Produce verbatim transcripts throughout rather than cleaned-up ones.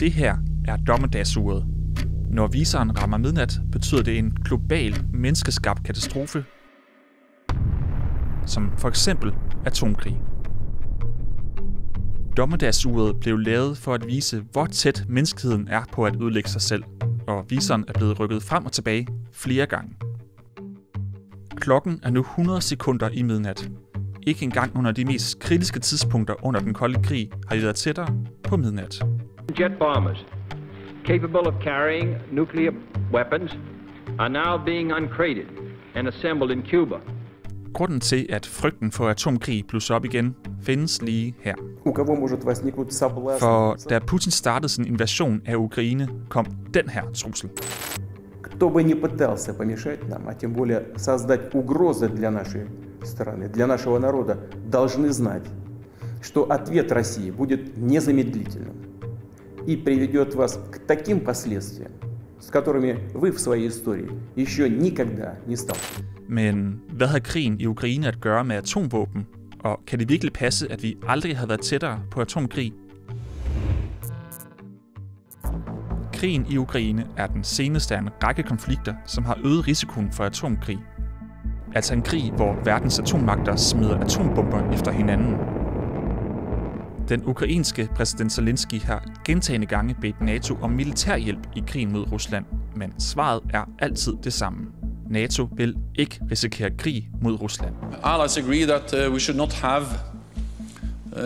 Det her er dommedagsuret. Når viseren rammer midnat, betyder det en global, menneskeskabt katastrofe, som for eksempel atomkrig. Dommedagsuret blev lavet for at vise, hvor tæt menneskeheden er på at ødelægge sig selv, og viseren er blevet rykket frem og tilbage flere gange. Klokken er nu hundrede sekunder i midnat. Ikke engang under de mest kritiske tidspunkter under den kolde krig har de været tættere på midnat. Jet bombers, capable of carrying nuclear weapons, are now being uncrated and assembled in Cuba. Grunden til, at frygten for atomkrig blusser op igen, findes lige her. For da Putin startede sin invasion af Ukraine, kom den her trussel. И приведет вас к таким последствиям, с которыми вы в своей истории еще никогда не сталкивались. Men hvad havde krigen i Ukraine at gøre med atomvåben? Og kan det virkelig passe, at vi aldrig havde været tættere på atomkrig? Krigen i Ukraine er den seneste af en række konflikter, som har øget risikoen for atomkrig. Altså en krig, hvor verdens atommagter smider atombomber efter hinanden. Den ukrainske præsident Zelensky har gentagne gange bedt NATO om militærhjælp i krigen mod Rusland, men svaret er altid det samme. NATO vil ikke risikere krig mod Rusland. Allies agree that we should not have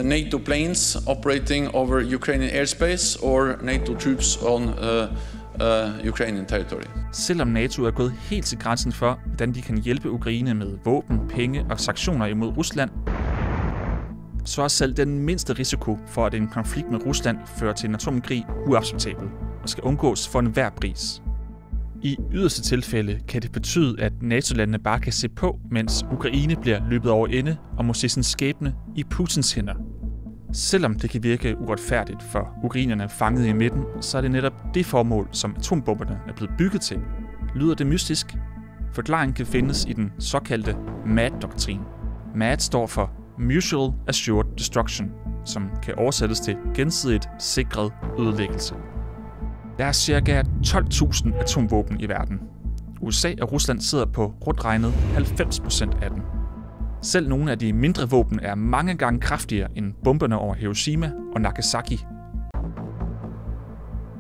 NATO planes operating over Ukrainian airspace or NATO troops on uh, uh, Ukrainian territory. Selvom NATO er gået helt til grænsen for, hvordan de kan hjælpe Ukraine med våben, penge og sanktioner imod Rusland, så er selv den mindste risiko for, at en konflikt med Rusland fører til en atomkrig uacceptabel og skal undgås for enhver pris. I yderste tilfælde kan det betyde, at NATO-landene bare kan se på, mens Ukraine bliver løbet over ende og må se sin skæbne i Putins hænder. Selvom det kan virke uretfærdigt for ukrainerne fanget i midten, så er det netop det formål, som atombomberne er blevet bygget til. Lyder det mystisk? Forklaringen kan findes i den såkaldte M A D-doktrin. M A D står for Mutual Assured Destruction, som kan oversættes til gensidigt sikret ødelæggelse. Der er ca. tolv tusind atomvåben i verden. U S A og Rusland sidder på rundt regnet halvfems procent af dem. Selv nogle af de mindre våben er mange gange kraftigere end bomberne over Hiroshima og Nagasaki.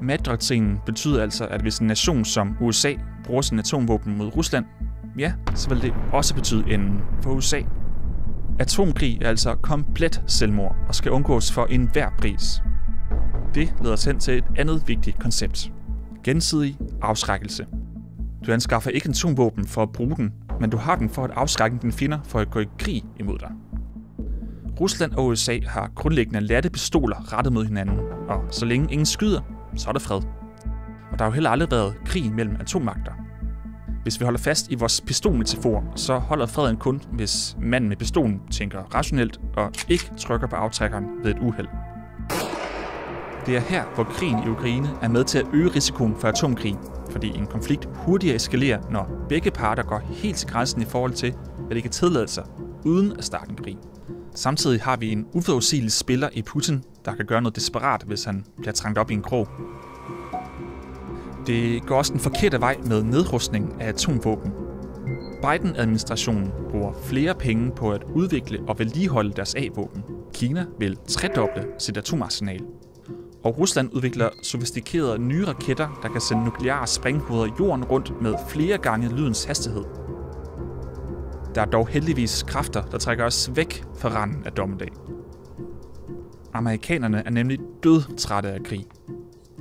M A D-doktrinen betyder altså, at hvis en nation som U S A bruger sin atomvåben mod Rusland, ja, så vil det også betyde enden for U S A. Atomkrig er altså komplet selvmord og skal undgås for enhver pris. Det leder os hen til et andet vigtigt koncept. Gensidig afskrækkelse. Du anskaffer ikke en atomvåben for at bruge den, men du har den for at afskrække den fjender for at gå i krig imod dig. Rusland og U S A har grundlæggende ladte pistoler rettet mod hinanden, og så længe ingen skyder, så er der fred. Og der har jo heller aldrig været krig mellem atommagter. Hvis vi holder fast i vores pistolmetafor, så holder freden kun, hvis manden med pistolen tænker rationelt og ikke trykker på aftrækkeren ved et uheld. Det er her, hvor krigen i Ukraine er med til at øge risikoen for atomkrig, fordi en konflikt hurtigere eskalerer, når begge parter går helt til grænsen i forhold til, hvad de kan tillade sig, uden at starte en krig. Samtidig har vi en uforudsigelig spiller i Putin, der kan gøre noget desperat, hvis han bliver trængt op i en krog. Det går også den forkerte vej med nedrustning af atomvåben. Biden-administrationen bruger flere penge på at udvikle og vedligeholde deres A-våben. Kina vil tredoble sit atomarsenal. Og Rusland udvikler sofistikerede nye raketter, der kan sende nukleare sprænghoveder jorden rundt med flere gange lydens hastighed. Der er dog heldigvis kræfter, der trækker os væk fra randen af dommedag. Amerikanerne er nemlig dødtrætte af krig.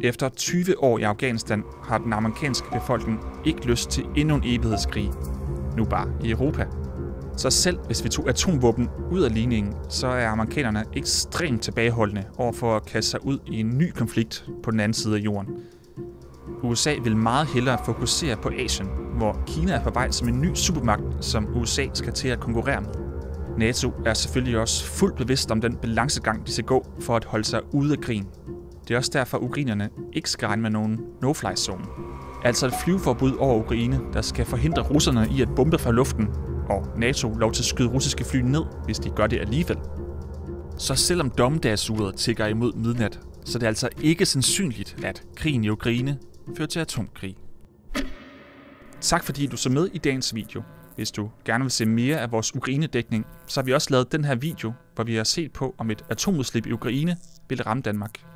Efter tyve år i Afghanistan har den amerikanske befolkning ikke lyst til endnu en evighedskrig, nu bare i Europa. Så selv hvis vi tog atomvåben ud af ligningen, så er amerikanerne ekstremt tilbageholdende over for at kaste sig ud i en ny konflikt på den anden side af jorden. U S A vil meget hellere fokusere på Asien, hvor Kina er på vej som en ny supermagt, som U S A skal til at konkurrere med. NATO er selvfølgelig også fuldt bevidst om den balancegang, de skal gå for at holde sig ude af krigen. Det er også derfor, at ukrainerne ikke skal regne med nogen no-fly-zone. Altså et flyveforbud over Ukraine, der skal forhindre russerne i at bombe fra luften, og NATO lov til at skyde russiske fly ned, hvis de gør det alligevel. Så selvom dommedagsuret tikker imod midnat, så det er altså ikke sandsynligt, at krigen i Ukraine fører til atomkrig. Tak fordi du så med i dagens video. Hvis du gerne vil se mere af vores Ukraine-dækning, så har vi også lavet den her video, hvor vi har set på, om et atomudslip i Ukraine vil ramme Danmark.